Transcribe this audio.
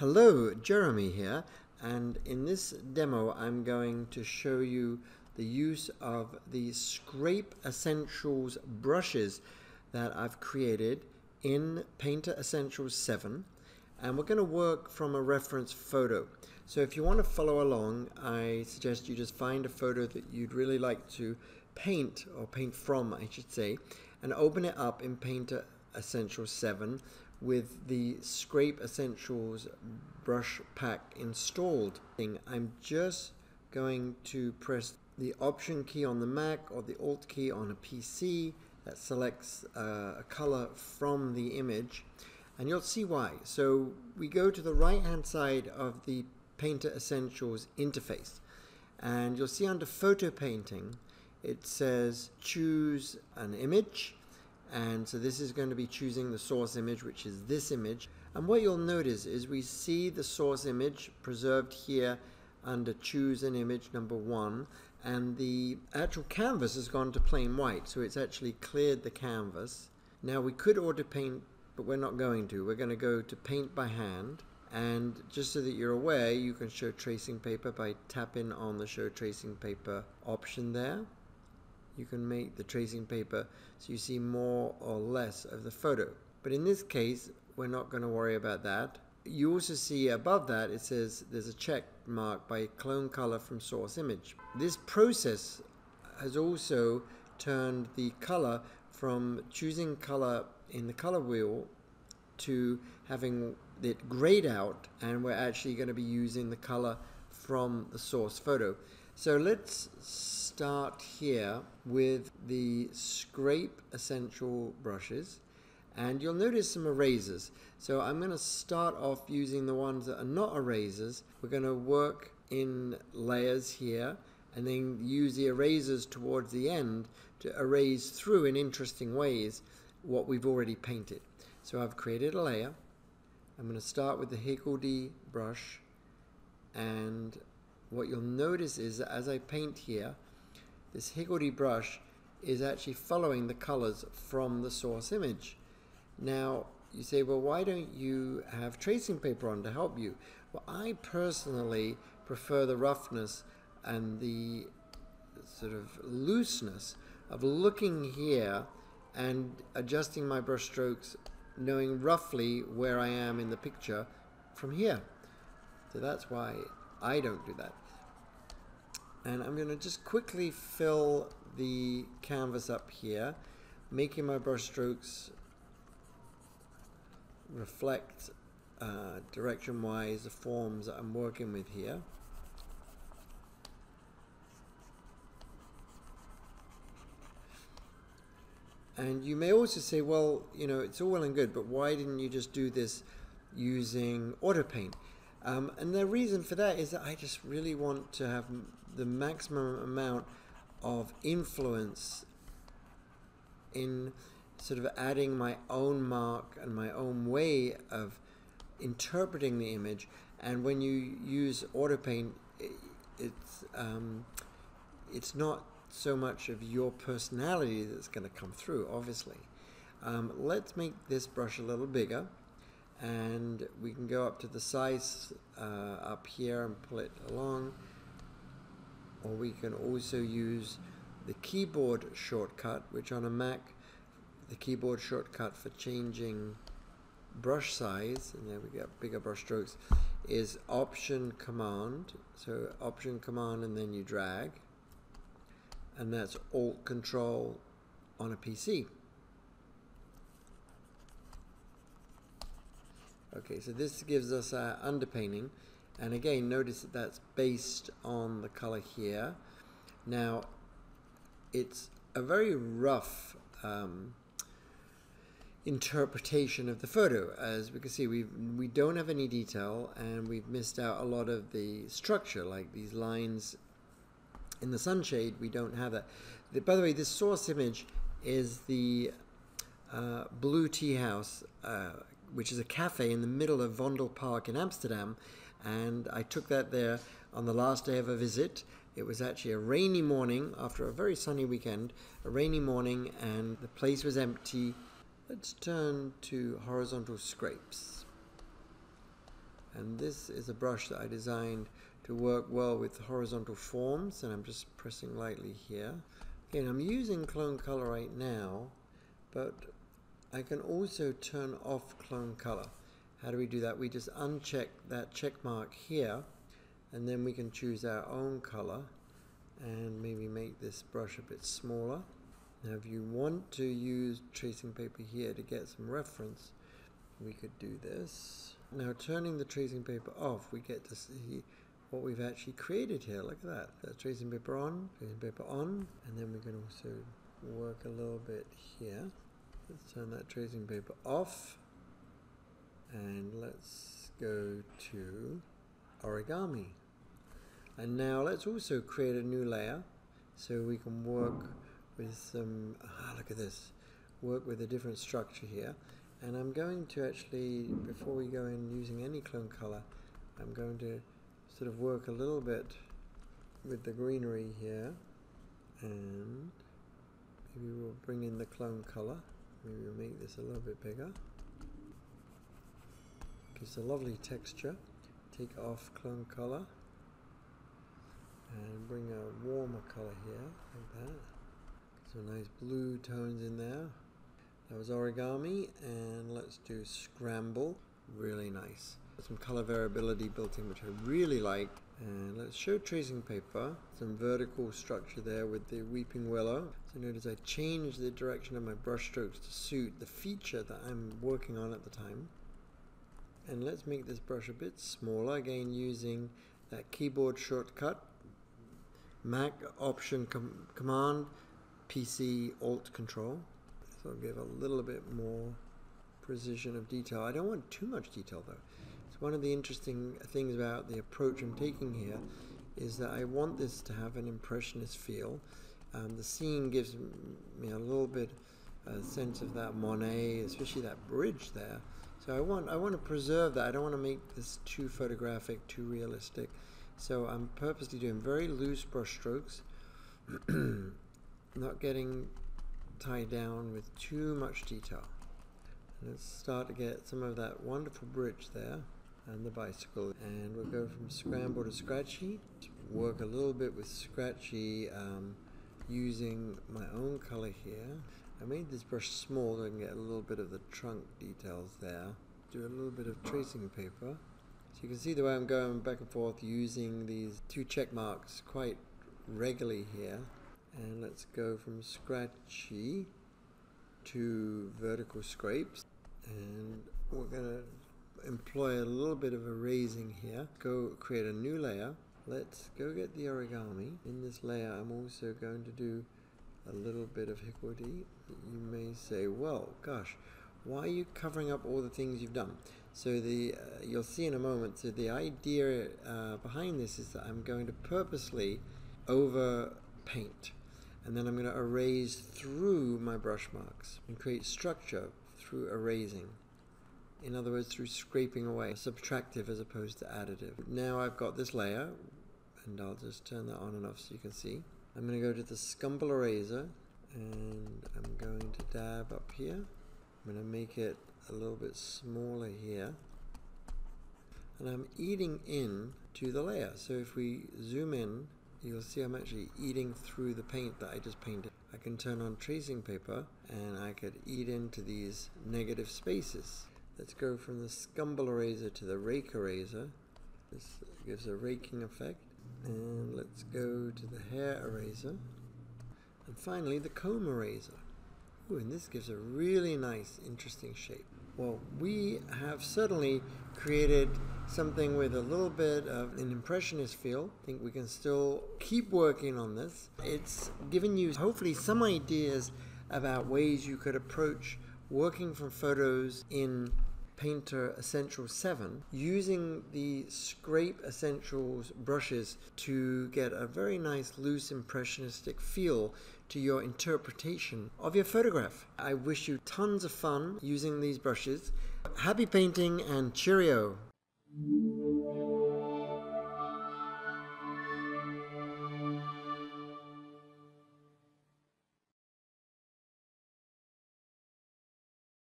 Hello, Jeremy here, and in this demo I'm going to show you the use of the Scrape Essentials brushes that I've created in Painter Essentials 7, and we're going to work from a reference photo. So if you want to follow along, I suggest you just find a photo that you'd really like to paint, or paint from I should say, and open it up in Painter Essentials 7 with the Scrape Essentials brush pack installed. I'm just going to press the Option key on the Mac or the Alt key on a PC. That selects a color from the image, and you'll see why. So we go to the right hand side of the Painter Essentials interface, and you'll see under Photo Painting it says choose an image. And so this is going to be choosing the source image, which is this image. And what you'll notice is we see the source image preserved here under choose an image #1, and the actual canvas has gone to plain white, so it's actually cleared the canvas. Now we could auto paint, but we're not going to. We're going to go to paint by hand, and just so that you're aware, you can show tracing paper by tapping on the show tracing paper option there. You can make the tracing paper so you see more or less of the photo. But in this case, we're not going to worry about that. You also see above that it says there's a check mark by clone color from source image. This process has also turned the color from choosing color in the color wheel to having it grayed out, and we're actually going to be using the color from the source photo. So let's start here with the Scrape Essential brushes, and you'll notice some erasers. So I'm going to start off using the ones that are not erasers. We're going to work in layers here and then use the erasers towards the end to erase through in interesting ways what we've already painted. So I've created a layer. I'm going to start with the Higgledy brush, and what you'll notice is that as I paint here, this Higgledy brush is actually following the colors from the source image. Now you say, well, why don't you have tracing paper on to help you? Well, I personally prefer the roughness and the sort of looseness of looking here and adjusting my brush strokes, knowing roughly where I am in the picture from here. So that's why I don't do that. And I'm going to just quickly fill the canvas up here, making my brush strokes reflect direction wise the forms that I'm working with here. And you may also say, well, you know, it's all well and good, but why didn't you just do this using auto paint? And the reason for that is that I just really want to have the maximum amount of influence in sort of adding my own mark and my own way of interpreting the image. And when you use auto paint, it's not so much of your personality that's going to come through, obviously. Let's make this brush a little bigger, and we can go up to the size up here and pull it along, or we can also use the keyboard shortcut, which on a Mac, the keyboard shortcut for changing brush size, and there we get bigger brush strokes, is Option Command. So Option Command, and then you drag, and that's Alt Control on a PC. Okay, so this gives us our underpainting, and again notice that that's based on the color here. Now it's a very rough interpretation of the photo. As we can see, we don't have any detail, and we've missed out a lot of the structure, like these lines in the sunshade. We don't have that. By the way, this source image is the Blue Tea House, which is a cafe in the middle of Vondel Park in Amsterdam, and I took that there on the last day of a visit. It was actually a rainy morning after a very sunny weekend, a rainy morning, and the place was empty. Let's turn to horizontal scrapes, And this is a brush that I designed to work well with horizontal forms, and I'm just pressing lightly here. Again, I'm using clone color right now, but I can also turn off clone color. How do we do that? We just uncheck that check mark here, and then we can choose our own color and maybe make this brush a bit smaller. Now if you want to use tracing paper here to get some reference, we could do this. Now turning the tracing paper off, we get to see what we've actually created here. Look at that. That's tracing paper on, and then we can also work a little bit here. Let's turn that tracing paper off, and let's go to origami. And now let's also create a new layer so we can work with some, look at this, work with a different structure here. And I'm going to actually, before we go in using any clone color, I'm going to sort of work a little bit with the greenery here, and maybe we'll bring in the clone color. Maybe we'll make this a little bit bigger. Gives a lovely texture. Take off clone color and bring a warmer color here, like that. Some nice blue tones in there. That was origami, and let's do scramble. Really nice. Some color variability built in, which I really like. And let's show tracing paper. Some vertical structure there with the weeping willow. So notice I changed the direction of my brush strokes to suit the feature that I'm working on at the time. And let's make this brush a bit smaller, again using that keyboard shortcut, Mac Option Command, PC Alt Control. So I'll give a little bit more precision of detail. I don't want too much detail though. It's one of the interesting things about the approach I'm taking here is that I want this to have an impressionist feel. The scene gives me a little bit a sense of that Monet, especially that bridge there. So I want to preserve that. I don't want to make this too photographic, too realistic. So I'm purposely doing very loose brush strokes, not getting tied down with too much detail. And let's start to get some of that wonderful bridge there and the bicycle. And we'll go from scramble to scratchy. Work a little bit with scratchy using my own color here. I made this brush small so I can get a little bit of the trunk details there. Do a little bit of tracing paper. So you can see the way I'm going back and forth using these two check marks quite regularly here. And let's go from scratchy to vertical scrapes, and we're going to employ a little bit of erasing here. Go create a new layer. Let's go get the origami. In this layer I'm also going to do a little bit of hickory. You may say, well, gosh, why are you covering up all the things you've done? So the you'll see in a moment. So the idea behind this is that I'm going to purposely over paint, and then I'm going to erase through my brush marks and create structure through erasing. In other words, through scraping away, subtractive as opposed to additive. Now I've got this layer, and I'll just turn that on and off so you can see. I'm going to go to the scumble eraser, and I'm going to dab up here. I'm going to make it a little bit smaller here, and I'm eating in to the layer. So if we zoom in, you'll see I'm actually eating through the paint that I just painted. I can turn on tracing paper, and I could eat into these negative spaces. Let's go from the scumble eraser to the rake eraser. This gives a raking effect. And let's go to the hair eraser. And finally, the comb eraser. Ooh, and this gives a really nice, interesting shape. Well, we have certainly created something with a little bit of an impressionist feel. I think we can still keep working on this. It's given you hopefully some ideas about ways you could approach working from photos in Painter Essentials 7 using the Scrape Essentials brushes to get a very nice loose impressionistic feel to your interpretation of your photograph. I wish you tons of fun using these brushes. Happy painting, and cheerio!